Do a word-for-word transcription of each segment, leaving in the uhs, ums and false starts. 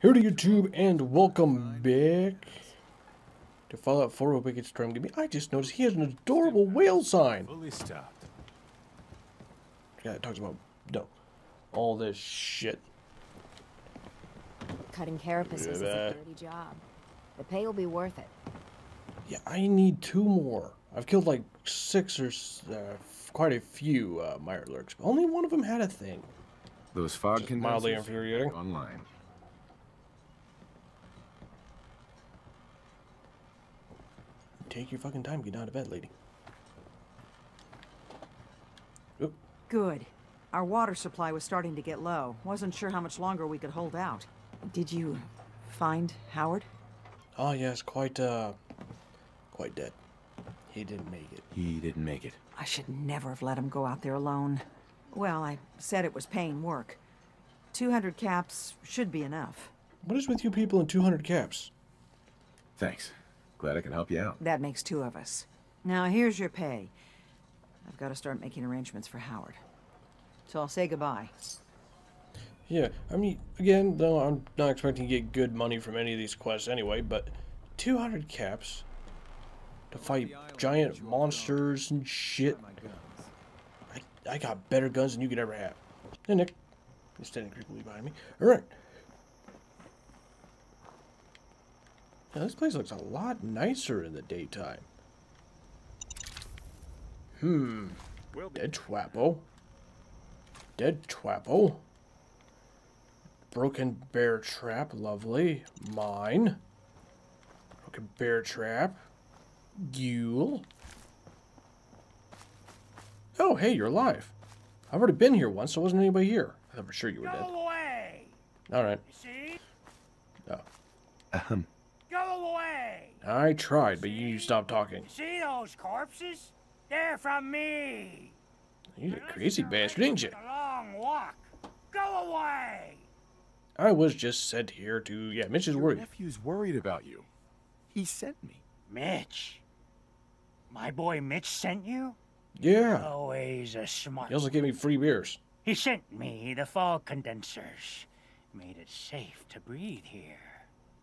Here to YouTube and welcome back to Fallout four with Wickedstorm gaming. I just noticed he has an adorable whale sign. Yeah, it talks about no, all this shit. Cutting carapaces is a dirty job. The pay will be worth it. Yeah, I need two more. I've killed like six or uh, quite a few uh, Meyer Lurks, but only one of them had a thing. Those fog condensers mildly infuriating. Online. Take your fucking time, get down to bed, lady. Oop. Good. Our water supply was starting to get low. Wasn't sure how much longer we could hold out. Did you find Howard? Oh yes, quite uh quite dead. He didn't make it. He didn't make it. I should never have let him go out there alone. Well, I said it was paying work. two hundred caps should be enough. What is with you people and two hundred caps? Thanks. Glad I can help you out. That makes two of us. Now here's your pay. I've got to start making arrangements for Howard. So I'll say goodbye. Yeah, I mean, again, though I'm not expecting to get good money from any of these quests anyway, but two hundred caps to fight giant monsters and shit. I, I got better guns than you could ever have. Hey, Nick. He's standing creepily behind me. Alright. Now, this place looks a lot nicer in the daytime. Hmm. Dead Twapo. Dead Twapo. Broken bear trap. Lovely. Mine. Broken bear trap. Ghoul. Oh, hey, you're alive. I've already been here once, so wasn't anybody here. I thought for sure you were dead. Go away! Alright. Oh. Ahem. Go away! I tried, but you stopped talking. See those corpses? They're from me. You're a crazy bastard, ain't you? Long walk. Go away! I was just sent here to. Yeah, Mitch is worried. Your nephew's worried about you. He sent me. Mitch. My boy Mitch sent you? Yeah. Always a smart. He also gave me free beers. He sent me the fog condensers. Made it safe to breathe here.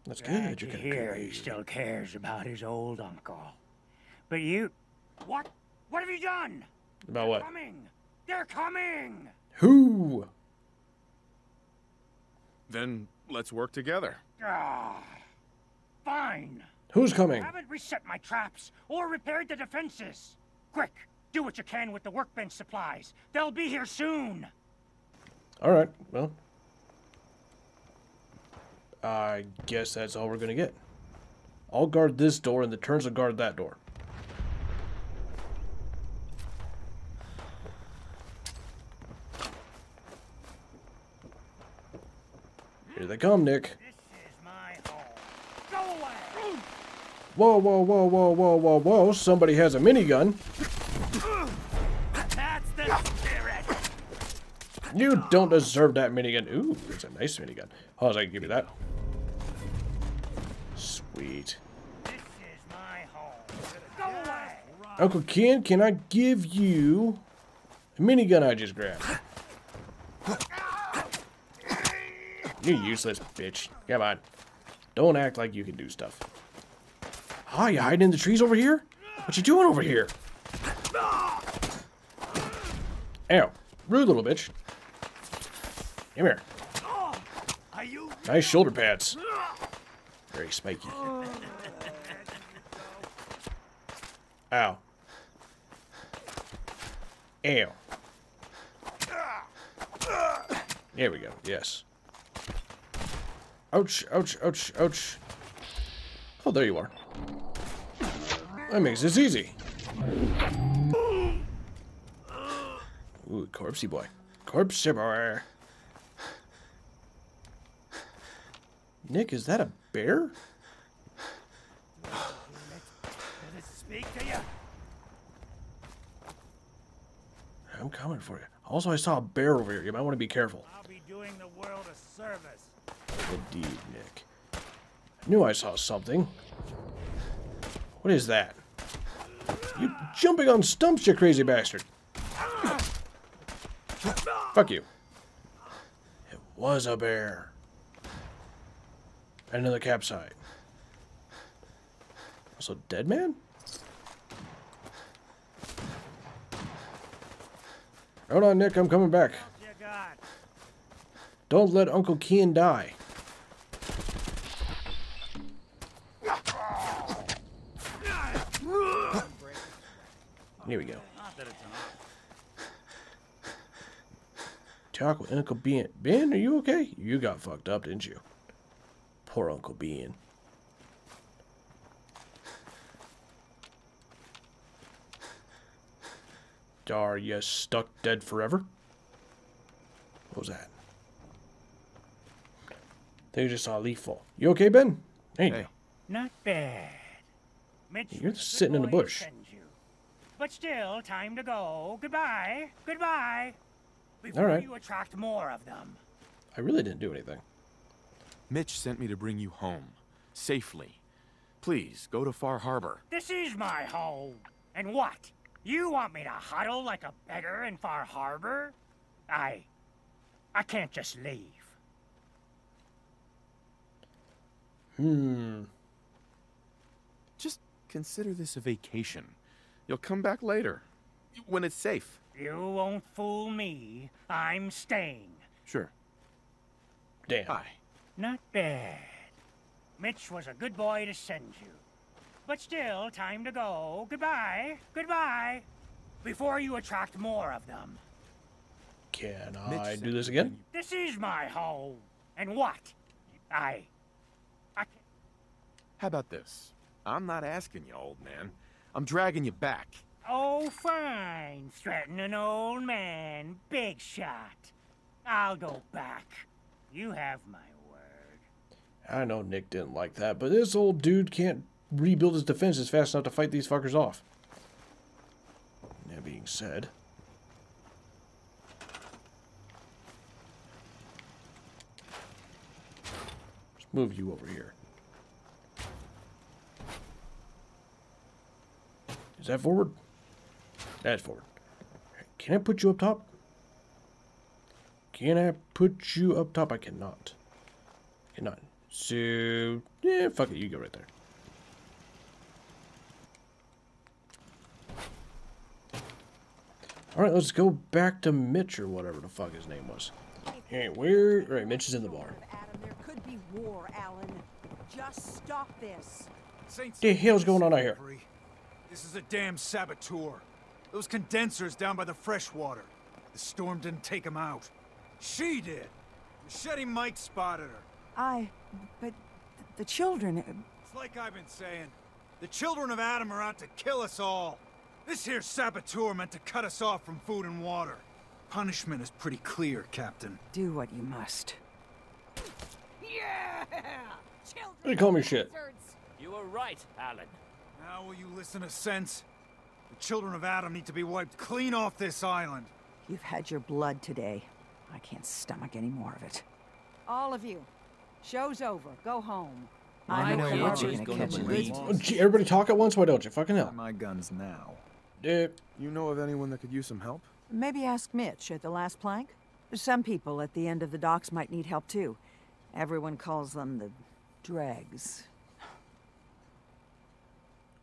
That's good. You're here. He still cares about his old uncle. But you, what? What have you done? About They're what? Coming. They're coming. Who? Then let's work together. Ah, fine. Who's coming? I haven't reset my traps or repaired the defenses. Quick, do what you can with the workbench supplies. They'll be here soon. All right. Well. I guess that's all we're gonna get. I'll guard this door and the turns will guard that door. Here they come, Nick. This is my home. Go away. Whoa, whoa, whoa, whoa, whoa, whoa, whoa. Somebody has a minigun. That's the spirit. You don't deserve that minigun. Ooh, it's a nice minigun. How's I can give you that? Sweet. This is my home. Go away. Uncle Ken, can I give you the minigun I just grabbed? You useless bitch. Come on. Don't act like you can do stuff. Hi, oh, you hiding in the trees over here? What you doing over here? Ow. Rude little bitch. Come here. Nice shoulder pads. Very spiky. Ow. Ow. There we go. Yes. Ouch, ouch, ouch, ouch. Oh, there you are. That makes this easy. Ooh, corpsey boy. Corpsey boy. Nick, is that a bear? I'm coming for you. Also, I saw a bear over here. You might want to be careful. I'll be doing the world a service. Indeed, Nick. I knew I saw something. What is that? You jumping on stumps, you crazy bastard. Fuck you. It was a bear. And another campsite. Also, dead man? Hold on, Nick. I'm coming back. Don't let Uncle Ken die. Here we go. Talk with Uncle Ben. Ben, are you okay? You got fucked up, didn't you? Poor Uncle Ben. Are you stuck dead forever? What was that? I think I just saw a leaf fall. You okay, Ben? Hey. hey. Not bad. Mitch, you're sitting in the bush. But still, time to go. Goodbye. Goodbye. Before All right. you attract more of them. I really didn't do anything. Mitch sent me to bring you home. Safely. Please, go to Far Harbor. This is my home. And what? You want me to huddle like a beggar in Far Harbor? I... I can't just leave. Hmm. Just consider this a vacation. You'll come back later, when it's safe. You won't fool me. I'm staying. Sure. Damn. Hi. Not bad. Mitch was a good boy to send you. But still, time to go. Goodbye. Goodbye. Before you attract more of them. Can I do this again? This is my home. And what? I... I... How about this? I'm not asking you, old man. I'm dragging you back. Oh, fine. Threaten an old man. Big shot. I'll go back. You have my word. I know Nick didn't like that, but this old dude can't rebuild his defenses fast enough to fight these fuckers off. That being said... let's move you over here. Is that forward? That's forward. Can I put you up top? Can I put you up top? I cannot. Cannot. So, yeah, fuck it. You go right there. Alright, let's go back to Mitch or whatever the fuck his name was. Hey, where? Alright, Mitch is in the barn. There could be war, Alan. Just stop this. The hell's going on out here? This is a damn saboteur. Those condensers down by the freshwater. The storm didn't take them out. She did. Machete Mike spotted her. I... but... the children... It's like I've been saying. The children of Adam are out to kill us all. This here saboteur meant to cut us off from food and water. Punishment is pretty clear, Captain. Do what you must. Yeah! Children... They call me shit. You were right, Alan. Now will you listen to sense? The children of Adam need to be wiped clean off this island. You've had your blood today. I can't stomach any more of it. All of you. Show's over. Go home. I, I know you're gonna, gonna catch me. Everybody talk at once? Why don't you? Fucking hell. My guns now. Dude. You know of anyone that could use some help? Maybe ask Mitch at the Last Plank. Some people at the end of the docks might need help too. Everyone calls them the Dregs.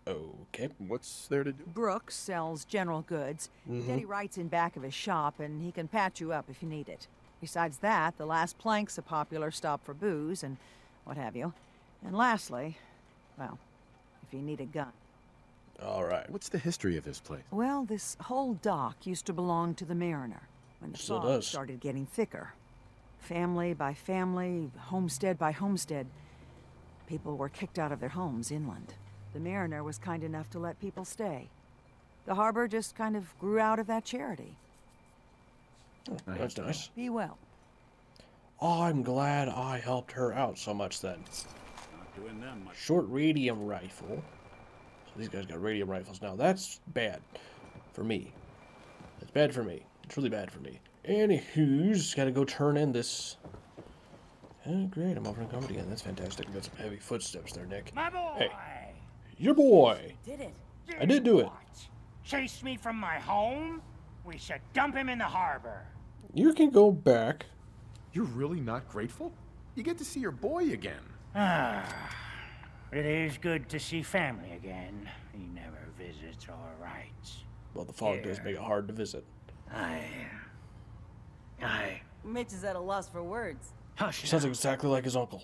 Okay, what's there to do? Brooks sells general goods. Mm-hmm. Then he writes in back of his shop, and he can patch you up if you need it. Besides that, the Last Plank's a popular stop for booze and what have you. And lastly, well, if you need a gun. All right. What's the history of this place? Well, this whole dock used to belong to the Mariner. When the fog started getting thicker. Family by family, homestead by homestead, people were kicked out of their homes inland. The Mariner was kind enough to let people stay. The harbor just kind of grew out of that charity. Oh, that's nice. Be well. Oh, I'm glad I helped her out so much then. Not doing that much. Short radium rifle. So these guys got radium rifles now. That's bad for me. That's bad for me. It's really bad for me. Anywho's got to go turn in this. Oh, great. I'm over in comedy again. That's fantastic. We've got some heavy footsteps there, Nick. My boy. Hey. Your boy. Did it. Did I did do it. Chase me from my home? We should dump him in the harbor. You can go back. You're really not grateful? You get to see your boy again. Ah, it is good to see family again. He never visits or writes. Well, the fog does make it hard to visit. I... I... Mitch is at a loss for words. Hush. Sounds exactly like his uncle.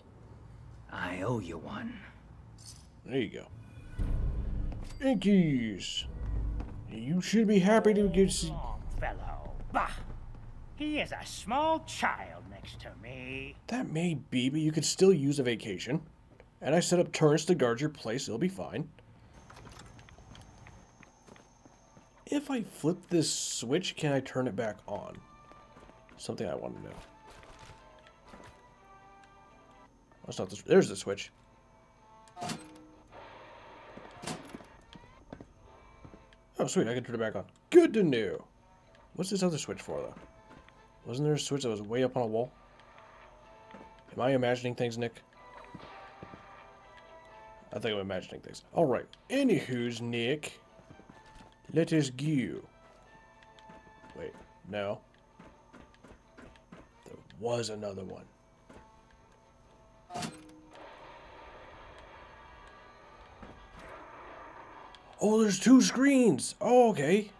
I owe you one. There you go. Inkies! You should be happy to get... Small fellow. Bah! He is a small child next to me. That may be, but you could still use a vacation. And I set up tourists to guard your place. It'll be fine. If I flip this switch, can I turn it back on? Something I want to know. That's not the, there's the switch. Oh, sweet. I can turn it back on. Good to know. What's this other switch for, though? Wasn't there a switch that was way up on a wall? Am I imagining things, Nick? I think I'm imagining things. Alright. Anywho's, Nick. Let us go. Wait. No. There was another one. Oh, there's two screens! Oh, okay.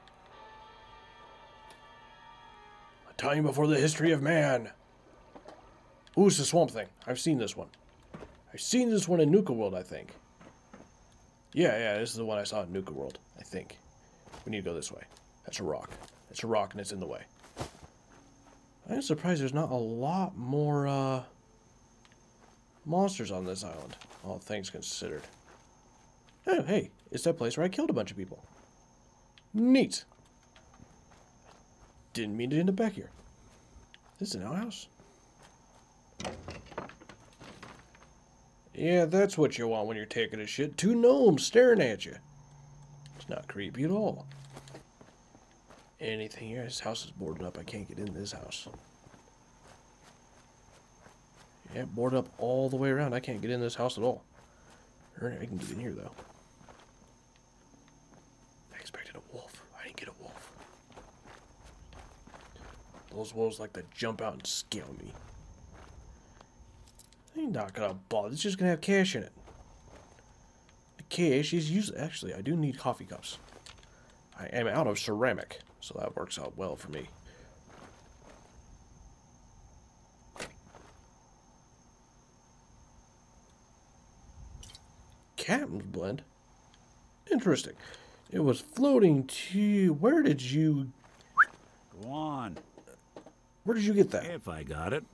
A time before the history of man. Ooh, it's the swamp thing. I've seen this one. I've seen this one in Nuka World, I think. Yeah, yeah, this is the one I saw in Nuka World, I think. We need to go this way. That's a rock. That's a rock and it's in the way. I'm surprised there's not a lot more, uh... monsters on this island, all things considered. Oh, hey, it's that place where I killed a bunch of people. Neat. Didn't mean to end up back here. This is an outhouse? Yeah, that's what you want when you're taking a shit. Two gnomes staring at you. It's not creepy at all. Anything here? This house is boarded up. I can't get in this house. Yeah, boarded up all the way around. I can't get in this house at all. I can get in here, though. I expected a wolf. I didn't get a wolf. Those wolves like to jump out and scale me. They're not gonna bother. It's just gonna have cash in it. The cash is usually... Actually, I do need coffee cups. I am out of ceramic, so that works out well for me. Captain's blend. Interesting. It was floating to... Where did you... Go on. Where did you get that? If I got it.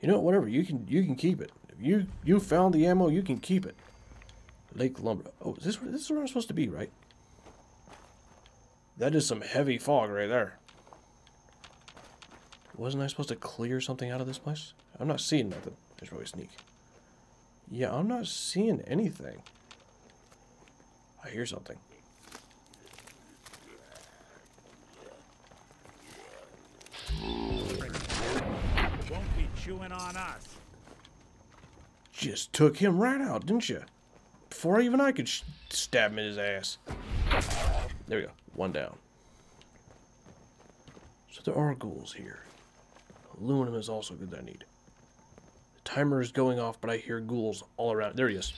You know, whatever. You can you can keep it. If you you found the ammo, you can keep it. Lake Lumbra. Oh, is this where, this is where I'm supposed to be, right? That is some heavy fog right there. Wasn't I supposed to clear something out of this place? I'm not seeing nothing. I should probably sneak. Yeah, I'm not seeing anything. I hear something. Won't be chewing on us. Just took him right out, didn't you? Before even I could sh stab him in his ass. There we go. One down. So there are ghouls here. Aluminum is also good that I need. The timer is going off, but I hear ghouls all around. There he is.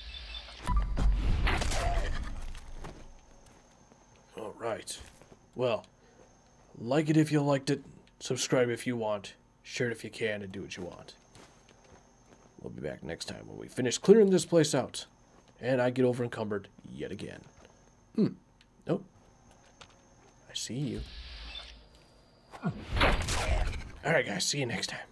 Alright. Well, like it if you liked it, subscribe if you want, share it if you can, and do what you want. We'll be back next time when we finish clearing this place out. And I get over encumbered yet again. Hmm. Nope. I see you. Alright guys, see you next time.